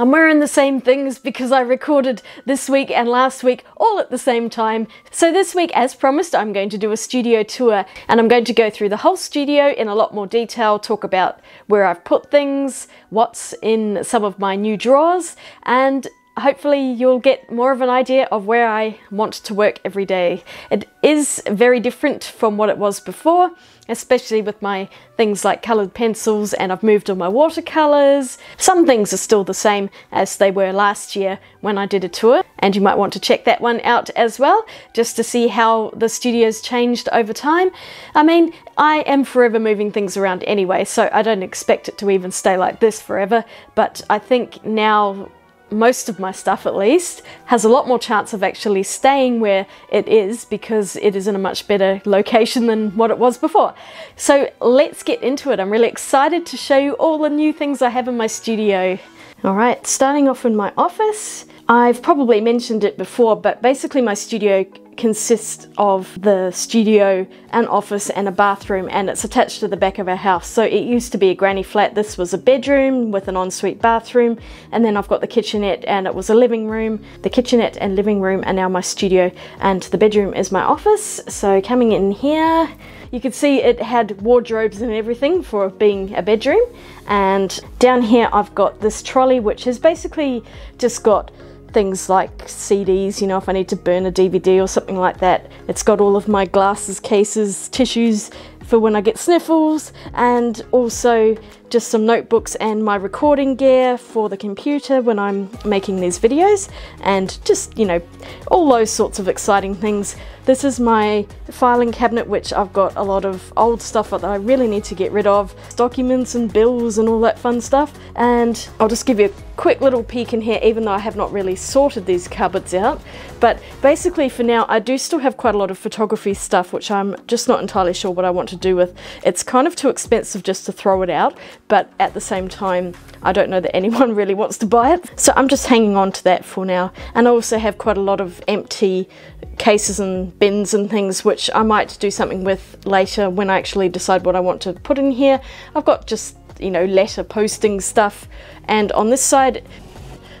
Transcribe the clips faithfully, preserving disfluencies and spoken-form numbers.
I'm wearing the same things because I recorded this week and last week all at the same time. So this week, as promised, I'm going to do a studio tour and I'm going to go through the whole studio in a lot more detail, talk about where I've put things, what's in some of my new drawers, and hopefully you'll get more of an idea of where I want to work every day. It is very different from what it was before, especially with my things like coloured pencils, and I've moved all my watercolours. Some things are still the same as they were last year when I did a tour, and you might want to check that one out as well, just to see how the studio's changed over time. I mean, I am forever moving things around anyway, so I don't expect it to even stay like this forever, but I think now most of my stuff, at least, has a lot more chance of actually staying where it is because it is in a much better location than what it was before. So let's get into it. I'm really excited to show you all the new things I have in my studio. All right, starting off in my office. I've probably mentioned it before, but basically my studio consists of the studio, an office and a bathroom, and it's attached to the back of our house. So it used to be a granny flat. This was a bedroom with an ensuite bathroom, and then I've got the kitchenette and it was a living room. The kitchenette and living room are now my studio, and the bedroom is my office. So coming in here, you could see it had wardrobes and everything for being a bedroom. And down here I've got this trolley, which has basically just got things like C Ds, you know, if I need to burn a D V D or something like that. It's got all of my glasses, cases, tissues for when I get sniffles, and also just some notebooks and my recording gear for the computer when I'm making these videos, and just, you know, all those sorts of exciting things. This is my filing cabinet, which I've got a lot of old stuff that I really need to get rid of, documents and bills and all that fun stuff. And I'll just give you a quick little peek in here, even though I have not really sorted these cupboards out. But basically for now, I do still have quite a lot of photography stuff, which I'm just not entirely sure what I want to do with. It's kind of too expensive just to throw it out, but at the same time, I don't know that anyone really wants to buy it. So I'm just hanging on to that for now. And I also have quite a lot of empty cases and bins and things, which I might do something with later when I actually decide what I want to put in here. I've got just, you know, letter posting stuff. And on this side,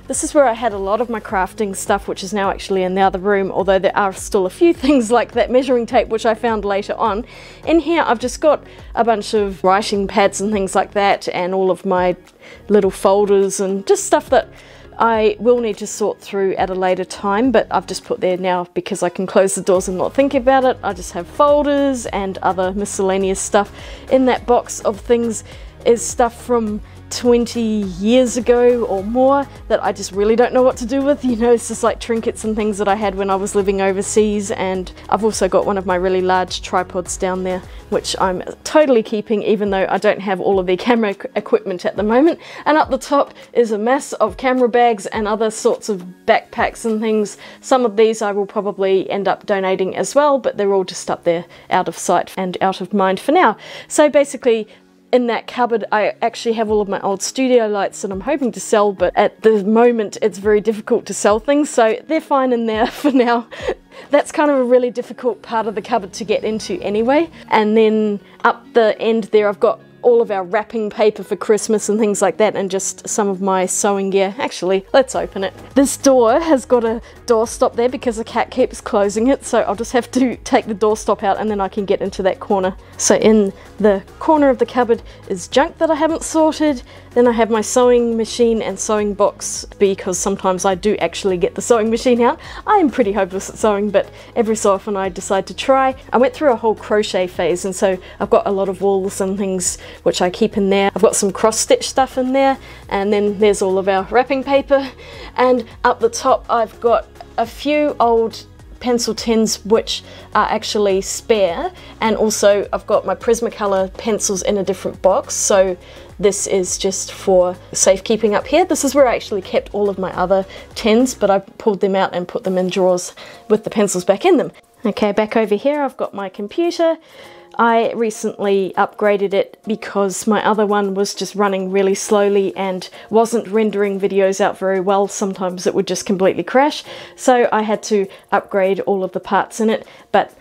this is where I had a lot of my crafting stuff, which is now actually in the other room, although there are still a few things like that measuring tape, which I found later on. In here, I've just got a bunch of writing pads and things like that, and all of my little folders and just stuff that I will need to sort through at a later time, but I've just put there now because I can close the doors and not think about it. I just have folders and other miscellaneous stuff. In that box of things is stuff from twenty years ago or more that I just really don't know what to do with. You know, it's just like trinkets and things that I had when I was living overseas. And I've also got one of my really large tripods down there, which I'm totally keeping, even though I don't have all of the camera equipment at the moment. And up the top is a mess of camera bags and other sorts of backpacks and things. Some of these I will probably end up donating as well, but they're all just up there out of sight and out of mind for now. So basically, in that cupboard, I actually have all of my old studio lights that I'm hoping to sell, but at the moment it's very difficult to sell things, so they're fine in there for now. That's kind of a really difficult part of the cupboard to get into anyway. And then up the end there, I've got all of our wrapping paper for Christmas and things like that, and just some of my sewing gear. Actually, let's open it. This door has got a doorstop there because the cat keeps closing it, so I'll just have to take the doorstop out and then I can get into that corner. So in the corner of the cupboard is junk that I haven't sorted. Then I have my sewing machine and sewing box, because sometimes I do actually get the sewing machine out. I am pretty hopeless at sewing, but every so often I decide to try. I went through a whole crochet phase, and so I've got a lot of wools and things which I keep in there. I've got some cross-stitch stuff in there, and then there's all of our wrapping paper. And up the top I've got a few old pencil tins which are actually spare, and also I've got my Prismacolor pencils in a different box, so this is just for safekeeping up here. This is where I actually kept all of my other tins, but I pulled them out and put them in drawers with the pencils back in them. Okay, back over here I've got my computer. I recently upgraded it because my other one was just running really slowly and wasn't rendering videos out very well. Sometimes it would just completely crash, so I had to upgrade all of the parts in it. But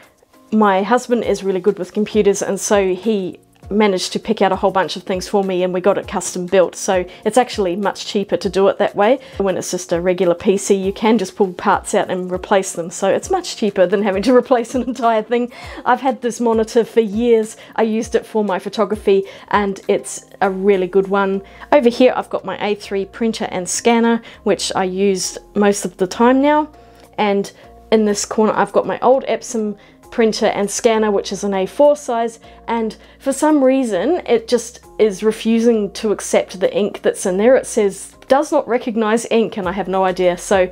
my husband is really good with computers, and so he managed to pick out a whole bunch of things for me and we got it custom built, so it's actually much cheaper to do it that way. When it's just a regular P C, you can just pull parts out and replace them, so it's much cheaper than having to replace an entire thing. I've had this monitor for years. I used it for my photography and it's a really good one. Over here I've got my A three printer and scanner, which I use most of the time now, and in this corner I've got my old Epson printer and scanner, which is an A four size, and for some reason it just is refusing to accept the ink that's in there. It says does not recognize ink, and I have no idea, so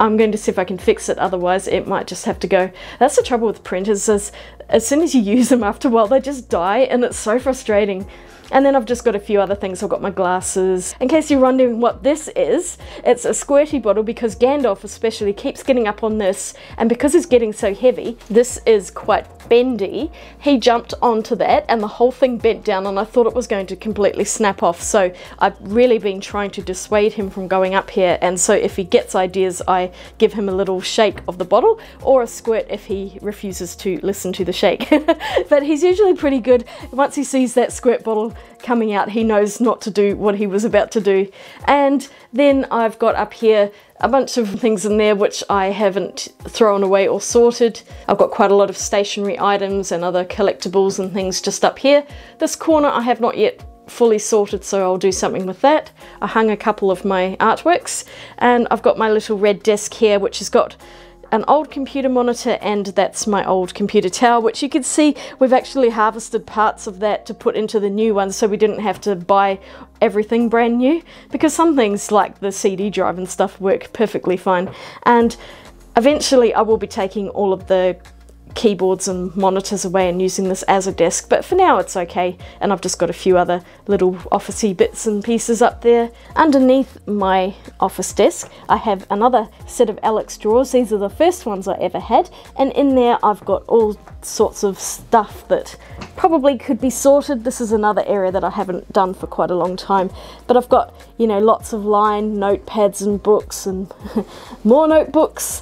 I'm going to see if I can fix it, otherwise it might just have to go. That's the trouble with printers, is as soon as you use them, after a while they just die, and it's so frustrating. And then I've just got a few other things. I've got my glasses. In case you're wondering what this is, it's a squirty bottle because Gandalf especially keeps getting up on this, and because he's getting so heavy, this is quite bendy. He jumped onto that and the whole thing bent down, and I thought it was going to completely snap off, so I've really been trying to dissuade him from going up here. And so if he gets ideas, I give him a little shake of the bottle, or a squirt if he refuses to listen to the shake. But he's usually pretty good. Once he sees that squirt bottle coming out, he knows not to do what he was about to do. And then I've got up here a bunch of things in there which I haven't thrown away or sorted. I've got quite a lot of stationery items and other collectibles and things just up here. This corner I have not yet fully sorted, so I'll do something with that. I hung a couple of my artworks, and I've got my little red desk here, which has got an old computer monitor, and that's my old computer tower, which you can see we've actually harvested parts of that to put into the new one, so we didn't have to buy everything brand new, because some things like the C D drive and stuff work perfectly fine. And eventually I will be taking all of the keyboards and monitors away and using this as a desk, but for now it's okay. And I've just got a few other little officey bits and pieces up there. Underneath my office desk I have another set of Alex drawers. These are the first ones I ever had, and in there I've got all sorts of stuff that probably could be sorted. This is another area that I haven't done for quite a long time, but I've got, you know, lots of lined notepads and books and more notebooks.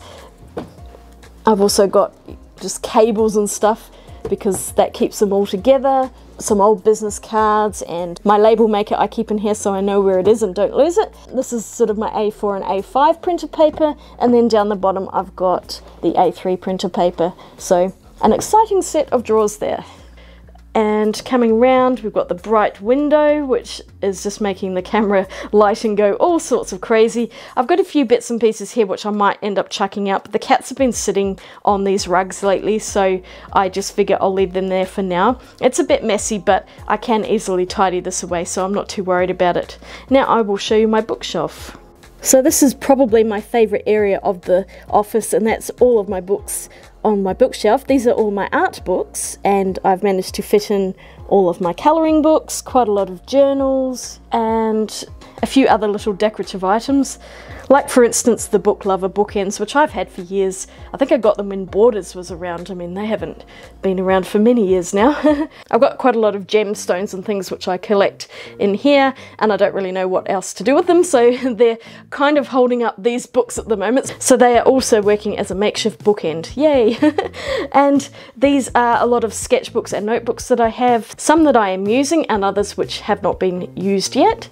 I've also got just cables and stuff, because that keeps them all together. Some old business cards, and my label maker I keep in here so I know where it is and don't lose it. This is sort of my A four and A five printer paper, and then down the bottom I've got the A three printer paper. So an exciting set of drawers there. And coming round, we've got the bright window, which is just making the camera light and go all sorts of crazy. I've got a few bits and pieces here which I might end up chucking out, but the cats have been sitting on these rugs lately, so I just figure I'll leave them there for now. It's a bit messy, but I can easily tidy this away, so I'm not too worried about it. Now I will show you my bookshelf. So this is probably my favorite area of the office, and that's all of my books on my bookshelf. These are all my art books, and I've managed to fit in all of my coloring books, quite a lot of journals, and a few other little decorative items, like for instance the Book Lover bookends, which I've had for years. I think I got them when Borders was around. I mean, they haven't been around for many years now. I've got quite a lot of gemstones and things which I collect in here, and I don't really know what else to do with them, so they're kind of holding up these books at the moment, so they are also working as a makeshift bookend. Yay! And these are a lot of sketchbooks and notebooks that I have, some that I am using and others which have not been used yet.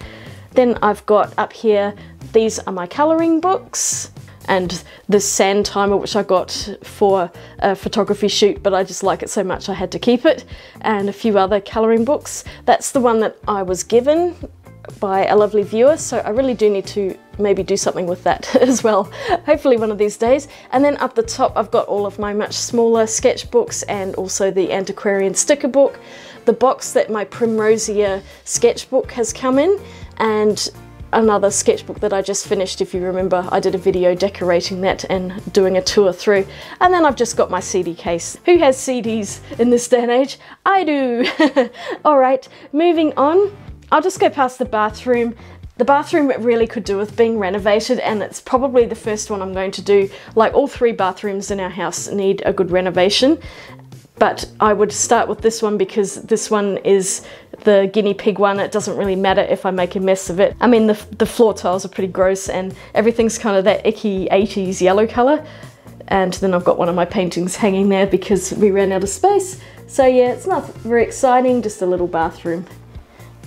Then I've got up here, these are my colouring books, and this sand timer which I got for a photography shoot, but I just like it so much I had to keep it, and a few other colouring books. That's the one that I was given by a lovely viewer, so I really do need to maybe do something with that as well, hopefully one of these days. And then up the top I've got all of my much smaller sketchbooks and also the antiquarian sticker book, the box that my Primrosea sketchbook has come in, and another sketchbook that I just finished. If you remember, I did a video decorating that and doing a tour through. And then I've just got my C D case. Who has C Ds in this day and age? I do! Alright, moving on. I'll just go past the bathroom. The bathroom really could do with being renovated, and it's probably the first one I'm going to do. Like, all three bathrooms in our house need a good renovation, but I would start with this one because this one is the guinea pig one. It doesn't really matter if I make a mess of it. I mean, the, the floor tiles are pretty gross and everything's kind of that icky eighties yellow color. And then I've got one of my paintings hanging there because we ran out of space. So yeah, it's not very exciting, just a little bathroom.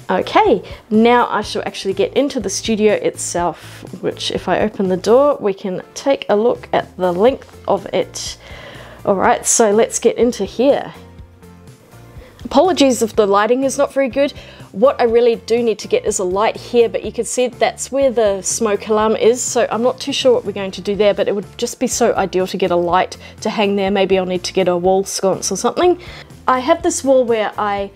Okay, now I shall actually get into the studio itself, which if I open the door, we can take a look at the length of it. All right, so let's get into here. Apologies if the lighting is not very good. What I really do need to get is a light here, but you can see that's where the smoke alarm is, so I'm not too sure what we're going to do there, but it would just be so ideal to get a light to hang there. Maybe I'll need to get a wall sconce or something. I have this wall where I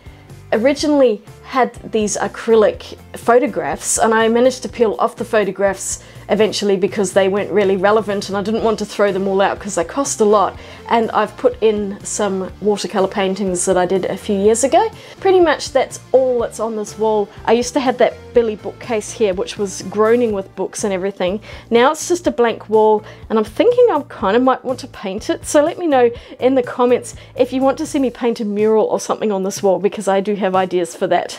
originally had these acrylic photographs, and I managed to peel off the photographs eventually because they weren't really relevant and I didn't want to throw them all out because they cost a lot, and I've put in some watercolor paintings that I did a few years ago. Pretty much that's all that's on this wall. I used to have that Billy bookcase here which was groaning with books and everything. Now it's just a blank wall, and I'm thinking I kind of might want to paint it, so let me know in the comments if you want to see me paint a mural or something on this wall, because I do have ideas for that.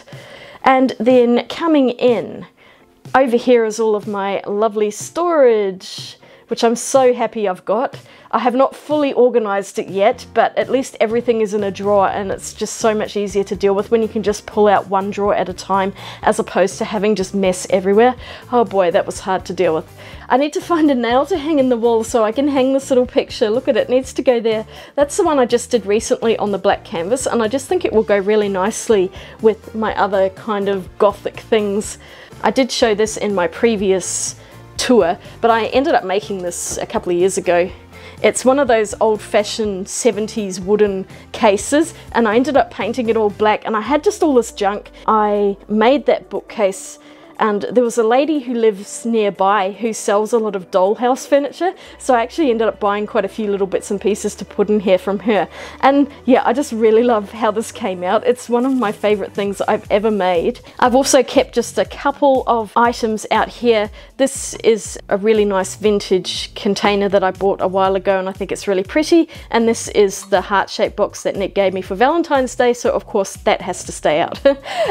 And then coming in, over here is all of my lovely storage, which I'm so happy I've got. I have not fully organized it yet, but at least everything is in a drawer, and it's just so much easier to deal with when you can just pull out one drawer at a time as opposed to having just mess everywhere. Oh boy, that was hard to deal with. I need to find a nail to hang in the wall so I can hang this little picture. Look at it, it needs to go there. That's the one I just did recently on the black canvas, and I just think it will go really nicely with my other kind of gothic things. I did show this in my previous tour, but I ended up making this a couple of years ago. It's one of those old-fashioned seventies wooden cases, and I ended up painting it all black, and I had just all this junk. I made that bookcase, and there was a lady who lives nearby who sells a lot of dollhouse furniture, so I actually ended up buying quite a few little bits and pieces to put in here from her. And yeah, I just really love how this came out. It's one of my favorite things I've ever made. I've also kept just a couple of items out here. This is a really nice vintage container that I bought a while ago, and I think it's really pretty, and this is the heart-shaped box that Nick gave me for Valentine's Day, so of course that has to stay out.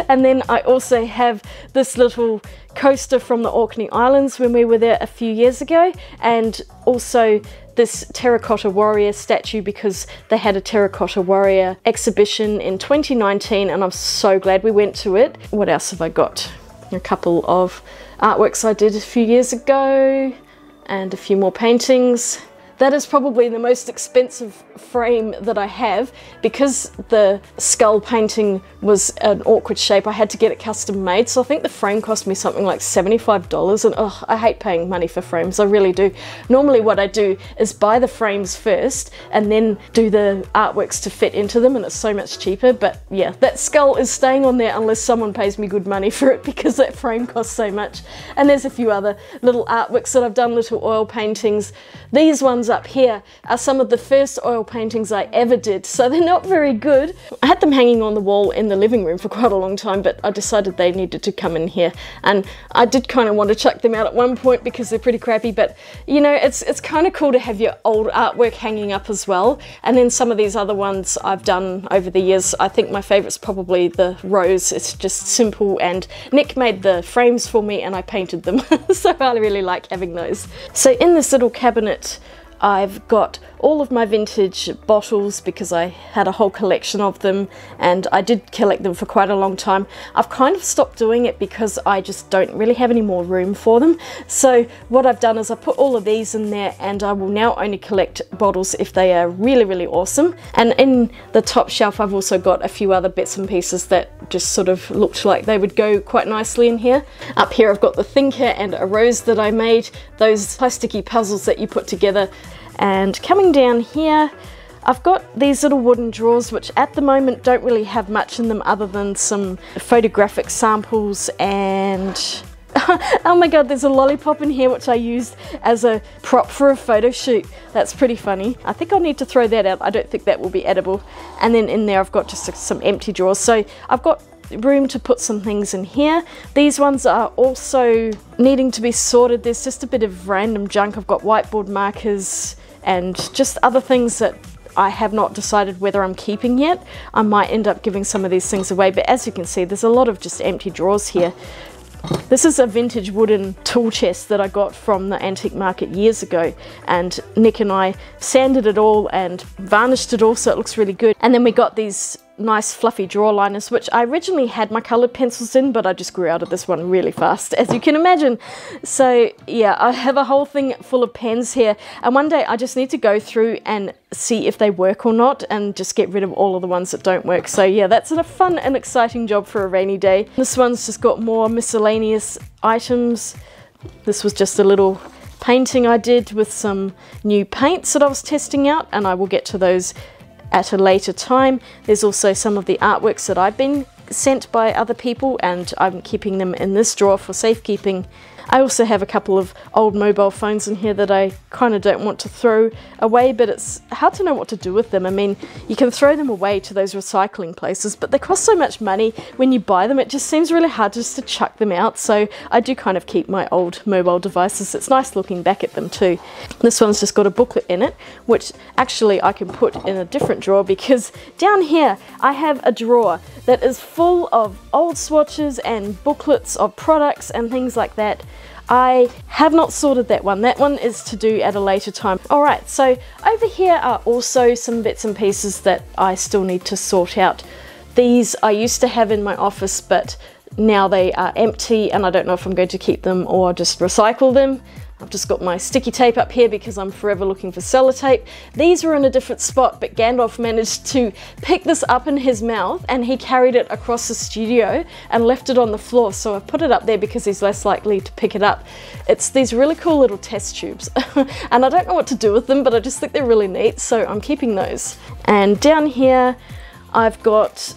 And then I also have this little coaster from the Orkney Islands when we were there a few years ago, and also this terracotta warrior statue because they had a terracotta warrior exhibition in twenty nineteen, and I'm so glad we went to it. What else have I got? A couple of artworks I did a few years ago and a few more paintings. That is probably the most expensive frame that I have, because the skull painting was an awkward shape. I had to get it custom made, so I think the frame cost me something like seventy-five dollars, and oh, I hate paying money for frames, I really do. Normally what I do is buy the frames first and then do the artworks to fit into them, and it's so much cheaper. But yeah, that skull is staying on there unless someone pays me good money for it, because that frame costs so much. And there's a few other little artworks that I've done, little oil paintings. These ones up here are some of the first oil paintings I ever did, so they're not very good. I had them hanging on the wall in the living room for quite a long time, but I decided they needed to come in here, and I did kind of want to chuck them out at one point because they're pretty crappy, but you know, it's it's kind of cool to have your old artwork hanging up as well. And then some of these other ones I've done over the years. I think my favorite's probably the rose. It's just simple, and Nick made the frames for me and I painted them. So I really like having those. So in this little cabinet I've got all of my vintage bottles because I had a whole collection of them, and I did collect them for quite a long time. I've kind of stopped doing it because I just don't really have any more room for them. So what I've done is I put all of these in there, and I will now only collect bottles if they are really, really awesome. And in the top shelf I've also got a few other bits and pieces that just sort of looked like they would go quite nicely in here. Up here I've got the thinker and a rose that I made, those plasticky puzzles that you put together. And coming down here, I've got these little wooden drawers which at the moment don't really have much in them other than some photographic samples and... oh my god, there's a lollipop in here which I used as a prop for a photo shoot. That's pretty funny. I think I'll need to throw that out. I don't think that will be edible. And then in there I've got just some empty drawers. So I've got room to put some things in here. These ones are also needing to be sorted. There's just a bit of random junk. I've got whiteboard markers and just other things that I have not decided whether I'm keeping yet. I might end up giving some of these things away, but as you can see, there's a lot of just empty drawers here. This is a vintage wooden tool chest that I got from the antique market years ago, and Nick and I sanded it all and varnished it all so it looks really good. And then we got these nice fluffy drawer liners, which I originally had my coloured pencils in, but I just grew out of this one really fast, as you can imagine. So yeah, I have a whole thing full of pens here, and one day I just need to go through and see if they work or not and just get rid of all of the ones that don't work. So yeah, that's a fun and exciting job for a rainy day. This one's just got more miscellaneous items. This was just a little painting I did with some new paints that I was testing out, and I will get to those at a later time. There's also some of the artworks that I've been sent by other people, and I'm keeping them in this drawer for safekeeping. I also have a couple of old mobile phones in here that I kind of don't want to throw away, but it's hard to know what to do with them. I mean, you can throw them away to those recycling places, but they cost so much money when you buy them, it just seems really hard just to chuck them out. So I do kind of keep my old mobile devices. It's nice looking back at them too. This one's just got a booklet in it, which actually I can put in a different drawer, because down here I have a drawer that is full of old swatches and booklets of products and things like that. I have not sorted that one. That one is to do at a later time. Alright, so over here are also some bits and pieces that I still need to sort out. These I used to have in my office, but now they are empty and I don't know if I'm going to keep them or just recycle them. I've just got my sticky tape up here because I'm forever looking for sellotape. These were in a different spot, but Gandalf managed to pick this up in his mouth and he carried it across the studio and left it on the floor. So I put it up there because he's less likely to pick it up. It's these really cool little test tubes and I don't know what to do with them, but I just think they're really neat. So I'm keeping those. And down here, I've got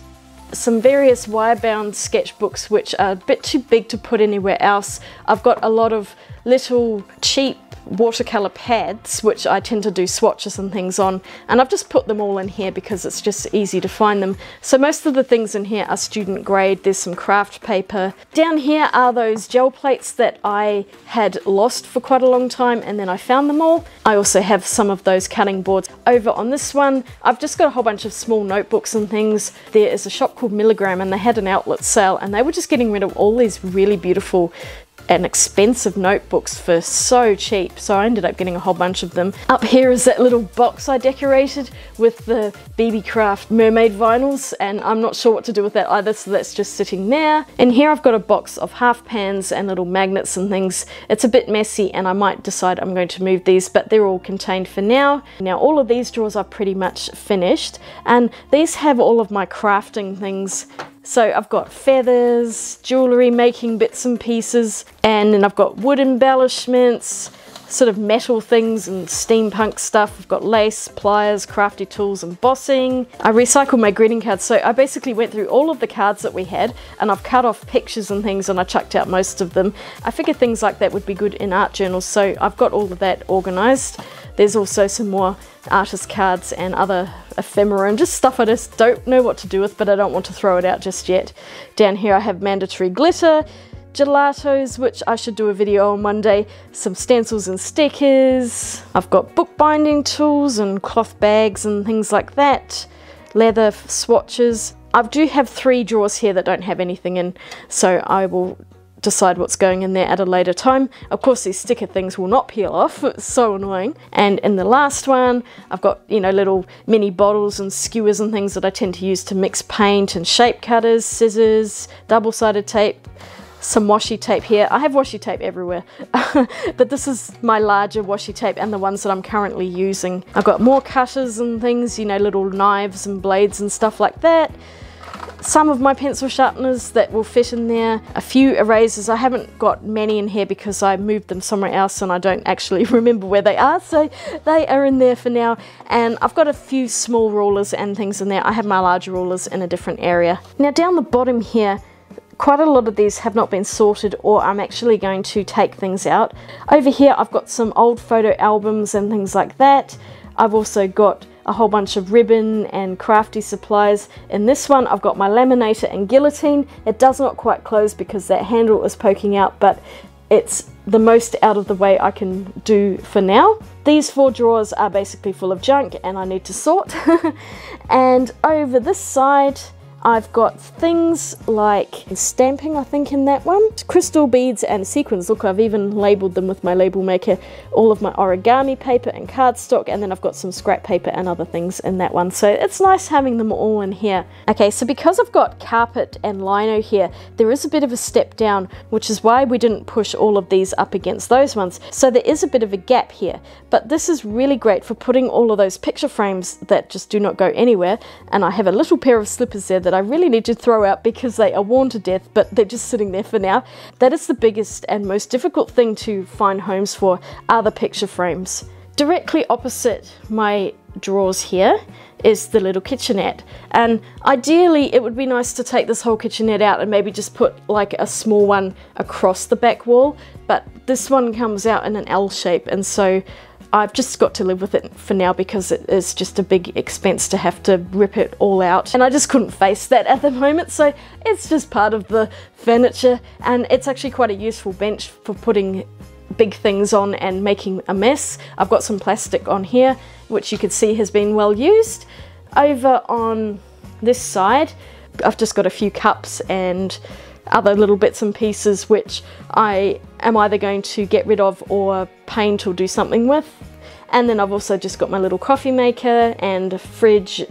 some various wire-bound sketchbooks which are a bit too big to put anywhere else. I've got a lot of little cheap watercolor pads which I tend to do swatches and things on, and I've just put them all in here because it's just easy to find them. So most of the things in here are student grade. There's some craft paper. Down here are those gel plates that I had lost for quite a long time and then I found them all. I also have some of those cutting boards. Over on this one I've just got a whole bunch of small notebooks and things. There is a shop called Milligram and they had an outlet sale and they were just getting rid of all these really beautiful and expensive notebooks for so cheap, so I ended up getting a whole bunch of them. Up here is that little box I decorated with the B B Craft mermaid vinyls, and I'm not sure what to do with that either, so that's just sitting there. And here I've got a box of half pans and little magnets and things. It's a bit messy and I might decide I'm going to move these, but they're all contained for now. Now all of these drawers are pretty much finished, and these have all of my crafting things. So I've got feathers, jewellery making bits and pieces, and then I've got wood embellishments, sort of metal things and steampunk stuff. I've got lace, pliers, crafty tools, embossing. I recycled my greeting cards, so I basically went through all of the cards that we had and I've cut off pictures and things and I chucked out most of them. I figured things like that would be good in art journals, so I've got all of that organised. There's also some more artist cards and other ephemera and just stuff I just don't know what to do with, but I don't want to throw it out just yet. Down here I have mandatory glitter, gelatos, which I should do a video on one day, some stencils and stickers. I've got bookbinding tools and cloth bags and things like that, leather swatches. I do have three drawers here that don't have anything in, so I will decide what's going in there at a later time. Of course these sticker things will not peel off, it's so annoying. And in the last one I've got, you know, little mini bottles and skewers and things that I tend to use to mix paint, and shape cutters, scissors, double-sided tape, some washi tape here. I have washi tape everywhere but this is my larger washi tape and the ones that I'm currently using. I've got more cutters and things, you know, little knives and blades and stuff like that. Some of my pencil sharpeners that will fit in there, a few erasers. I haven't got many in here because I moved them somewhere else and I don't actually remember where they are, so they are in there for now. And I've got a few small rulers and things in there. I have my larger rulers in a different area. Now down the bottom here, quite a lot of these have not been sorted, or I'm actually going to take things out. Over here I've got some old photo albums and things like that. I've also got a whole bunch of ribbon and crafty supplies. In this one I've got my laminator and guillotine. It does not quite close because that handle is poking out, but it's the most out of the way I can do for now. These four drawers are basically full of junk and I need to sort. And over this side I've got things like stamping, I think, in that one. Crystal beads and sequins. Look, I've even labelled them with my label maker. All of my origami paper and cardstock, and then I've got some scrap paper and other things in that one. So it's nice having them all in here. Okay, so because I've got carpet and lino here, there is a bit of a step down, which is why we didn't push all of these up against those ones. So there is a bit of a gap here, but this is really great for putting all of those picture frames that just do not go anywhere. And I have a little pair of slippers there that I really need to throw out because they are worn to death, but they're just sitting there for now. That is the biggest and most difficult thing to find homes for, are the picture frames. Directly opposite my drawers here is the little kitchenette, and ideally it would be nice to take this whole kitchenette out and maybe just put like a small one across the back wall, but this one comes out in an L shape, and so I've just got to live with it for now because it is just a big expense to have to rip it all out, and I just couldn't face that at the moment, so it's just part of the furniture. And it's actually quite a useful bench for putting big things on and making a mess. I've got some plastic on here, which you can see has been well used. Over on this side, I've just got a few cups and other little bits and pieces which I am either going to get rid of or paint or do something with. And then I've also just got my little coffee maker and a fridge.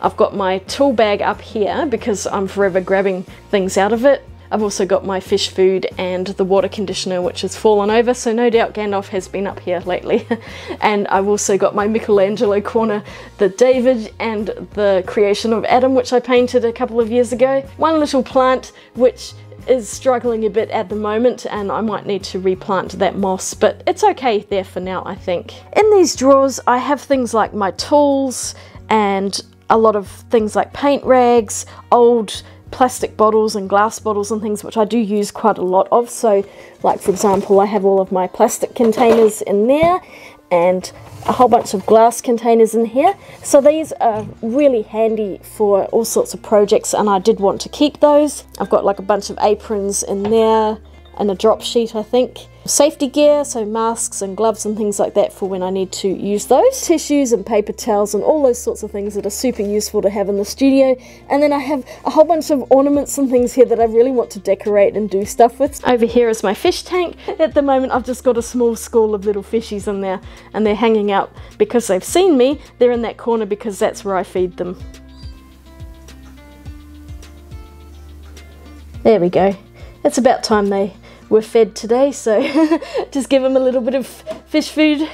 I've got my tool bag up here because I'm forever grabbing things out of it. I've also got my fish food and the water conditioner, which has fallen over, so no doubt Gandalf has been up here lately. And I've also got my Michelangelo corner, the David and the Creation of Adam, which I painted a couple of years ago. One little plant, which is struggling a bit at the moment, and I might need to replant that moss, but it's okay there for now, I think. In these drawers, I have things like my tools and a lot of things like paint rags, old plastic bottles and glass bottles and things which I do use quite a lot of. So like, for example, I have all of my plastic containers in there and a whole bunch of glass containers in here. So these are really handy for all sorts of projects, and I did want to keep those. I've got like a bunch of aprons in there and a drop sheet, I think. Safety gear, so masks and gloves and things like that for when I need to use those. Tissues and paper towels and all those sorts of things that are super useful to have in the studio. And then I have a whole bunch of ornaments and things here that I really want to decorate and do stuff with. Over here is my fish tank. At the moment I've just got a small school of little fishies in there, and they're hanging out because they've seen me. They're in that corner because that's where I feed them. There we go. It's about time they were fed today, so just give them a little bit of fish food.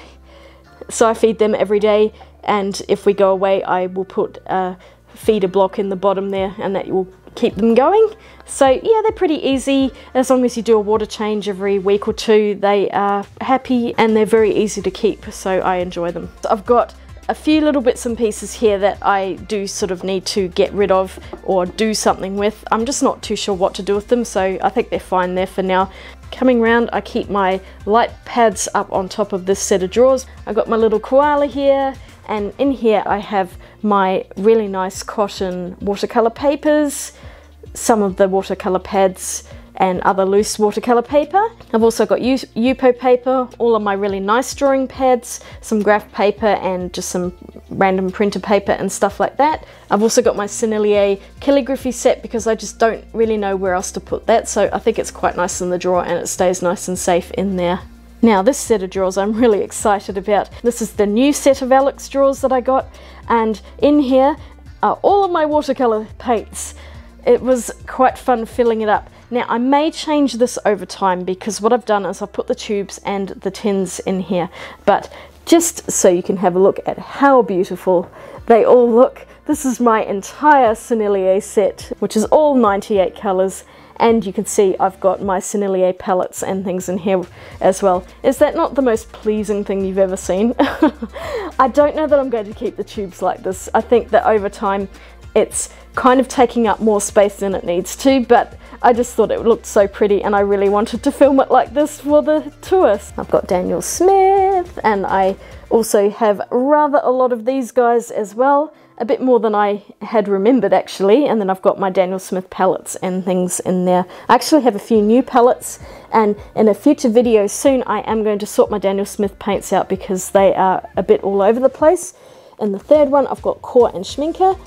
So I feed them every day, and if we go away I will put a feeder block in the bottom there, and that will keep them going. So yeah, they're pretty easy. As long as you do a water change every week or two, they are happy and they're very easy to keep, so I enjoy them. So I've got a few little bits and pieces here that I do sort of need to get rid of or do something with. I'm just not too sure what to do with them, so I think they're fine there for now. Coming round, I keep my light pads up on top of this set of drawers. I've got my little koala here, and in here I have my really nice cotton watercolour papers, some of the watercolour pads, and other loose watercolour paper. I've also got U P O paper, all of my really nice drawing pads, some graph paper and just some random printer paper and stuff like that. I've also got my Sennelier calligraphy set because I just don't really know where else to put that, so I think it's quite nice in the drawer and it stays nice and safe in there. Now this set of drawers I'm really excited about. This is the new set of Alex drawers that I got, and in here are all of my watercolour paints. It was quite fun filling it up. Now I may change this over time because what I've done is I've put the tubes and the tins in here, but just so you can have a look at how beautiful they all look. This is my entire Sennelier set, which is all ninety-eight colours, and you can see I've got my Sennelier palettes and things in here as well. Is that not the most pleasing thing you've ever seen? I don't know that I'm going to keep the tubes like this. I think that over time it's kind of taking up more space than it needs to, but I just thought it looked so pretty and I really wanted to film it like this for the tourists. I've got Daniel Smith, and I also have rather a lot of these guys as well, a bit more than I had remembered actually, and then I've got my Daniel Smith palettes and things in there. I actually have a few new palettes, and in a future video soon I am going to sort my Daniel Smith paints out because they are a bit all over the place. In the third one I've got Core and Schmincke.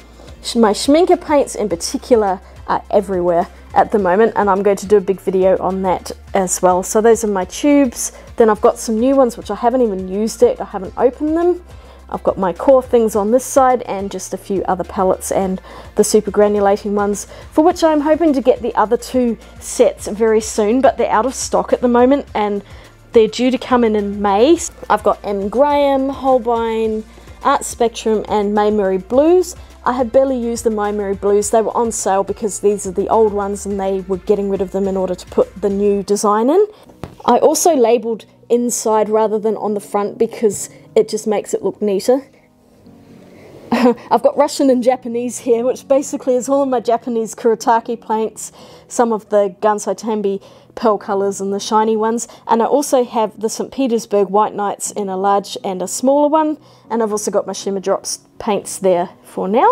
My schminker paints in particular are everywhere at the moment, and I'm going to do a big video on that as well. So those are my tubes. Then I've got some new ones which I haven't even used yet. I haven't opened them. I've got my core things on this side and just a few other palettes and the super granulating ones, for which I'm hoping to get the other two sets very soon, but they're out of stock at the moment and they're due to come in in May. I've got M. Graham, Holbein, Art Spectrum and Mayberry Blues. I had barely used the Mayberry Blues. They were on sale because these are the old ones and they were getting rid of them in order to put the new design in. I also labelled inside rather than on the front because it just makes it look neater. I've got Russian and Japanese here, which basically is all of my Japanese Kuretake paints, some of the Gansai Tambi pearl colours and the shiny ones, and I also have the Saint Petersburg White Knights in a large and a smaller one, and I've also got my Shimmer Drops paints there for now.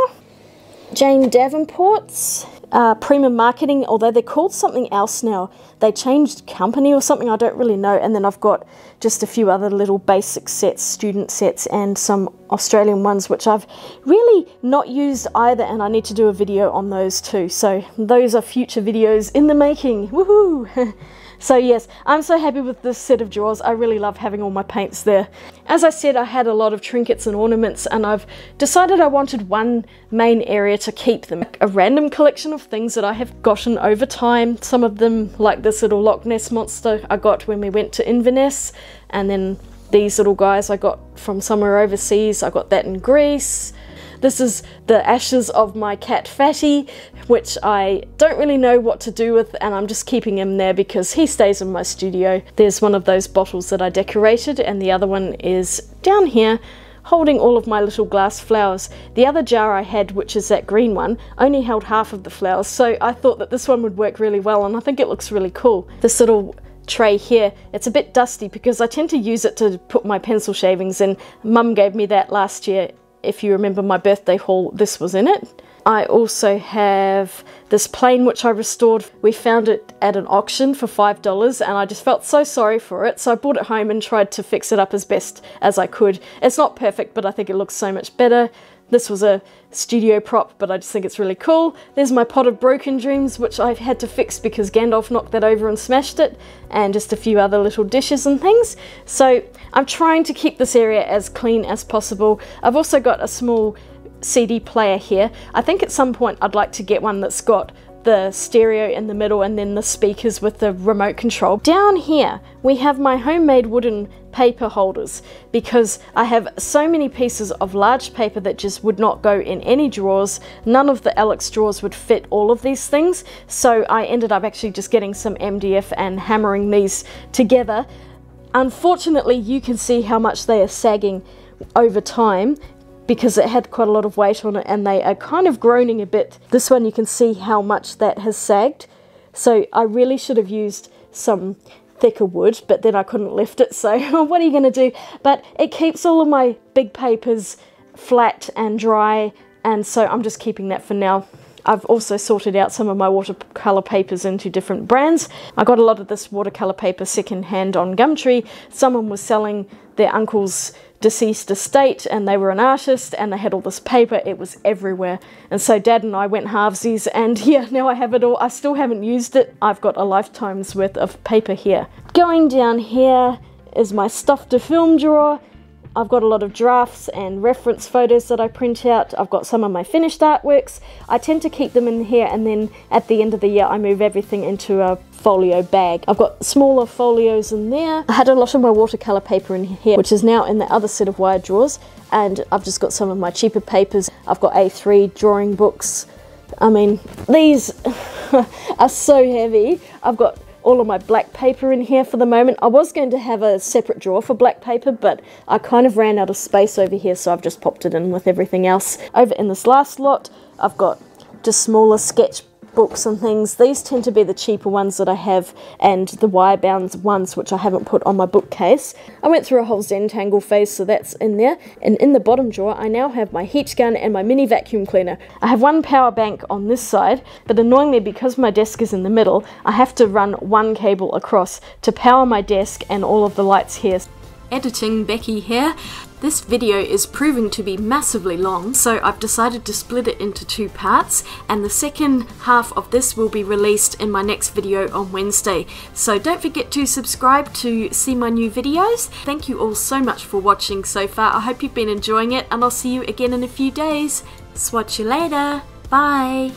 Jane Davenport's uh, Prima Marketing, although they're called something else now. They changed company or something, I don't really know. And then I've got just a few other little basic sets, student sets, and some Australian ones, which I've really not used either, and I need to do a video on those too. So those are future videos in the making. Woohoo! So yes, I'm so happy with this set of drawers. I really love having all my paints there. As I said, I had a lot of trinkets and ornaments, and I've decided I wanted one main area to keep them. A random collection of things that I have gotten over time. Some of them, like this little Loch Ness monster, I got when we went to Inverness, and then these little guys I got from somewhere overseas. I got that in Greece. This is the ashes of my cat Fatty, which I don't really know what to do with, and I'm just keeping him there because he stays in my studio. There's one of those bottles that I decorated, and the other one is down here holding all of my little glass flowers. The other jar I had, which is that green one, only held half of the flowers, so I thought that this one would work really well, and I think it looks really cool. This little tray here, it's a bit dusty because I tend to use it to put my pencil shavings in. Mum gave me that last year. If you remember my birthday haul, this was in it. I also have this plane which I restored. We found it at an auction for five dollars and I just felt so sorry for it, so I brought it home and tried to fix it up as best as I could. It's not perfect, but I think it looks so much better. This was a studio prop, but I just think it's really cool. There's my pot of broken dreams, which I've had to fix because Gandalf knocked that over and smashed it, and just a few other little dishes and things. So I'm trying to keep this area as clean as possible. I've also got a small C D player here. I think at some point I'd like to get one that's got the stereo in the middle and then the speakers with the remote control. Down here we have my homemade wooden paper holders because I have so many pieces of large paper that just would not go in any drawers. None of the Alex drawers would fit all of these things, so I ended up actually just getting some M D F and hammering these together. Unfortunately, you can see how much they are sagging over time because it had quite a lot of weight on it, and they are kind of groaning a bit. This one, you can see how much that has sagged. So I really should have used some thicker wood, but then I couldn't lift it, so what are you gonna do? But it keeps all of my big papers flat and dry, and so I'm just keeping that for now. I've also sorted out some of my watercolour papers into different brands. I got a lot of this watercolour paper secondhand on Gumtree. Someone was selling their uncle's deceased estate, and they were an artist and they had all this paper. It was everywhere, and so Dad and I went halvesies, and yeah, now I have it all. I still haven't used it. I've got a lifetime's worth of paper here. Going down here is my stuff to film drawer. I've got a lot of drafts and reference photos that I print out. I've got some of my finished artworks. I tend to keep them in here, and then at the end of the year I move everything into a folio bag. I've got smaller folios in there. I had a lot of my watercolour paper in here, which is now in the other set of wire drawers, and I've just got some of my cheaper papers. I've got A three drawing books. I mean, these are so heavy. I've got all of my black paper in here for the moment. I was going to have a separate drawer for black paper, but I kind of ran out of space over here, so I've just popped it in with everything else. Over in this last lot, I've got just smaller sketchbooks and things. These tend to be the cheaper ones that I have, and the wire-bound ones which I haven't put on my bookcase. I went through a whole Zentangle phase, so that's in there. And in the bottom drawer, I now have my heat gun and my mini vacuum cleaner. I have one power bank on this side, but annoyingly, because my desk is in the middle, I have to run one cable across to power my desk and all of the lights here. editing Becky here. This video is proving to be massively long, so I've decided to split it into two parts, and the second half of this will be released in my next video on Wednesday. So don't forget to subscribe to see my new videos. Thank you all so much for watching so far. I hope you've been enjoying it, and I'll see you again in a few days. Swatch you later. Bye.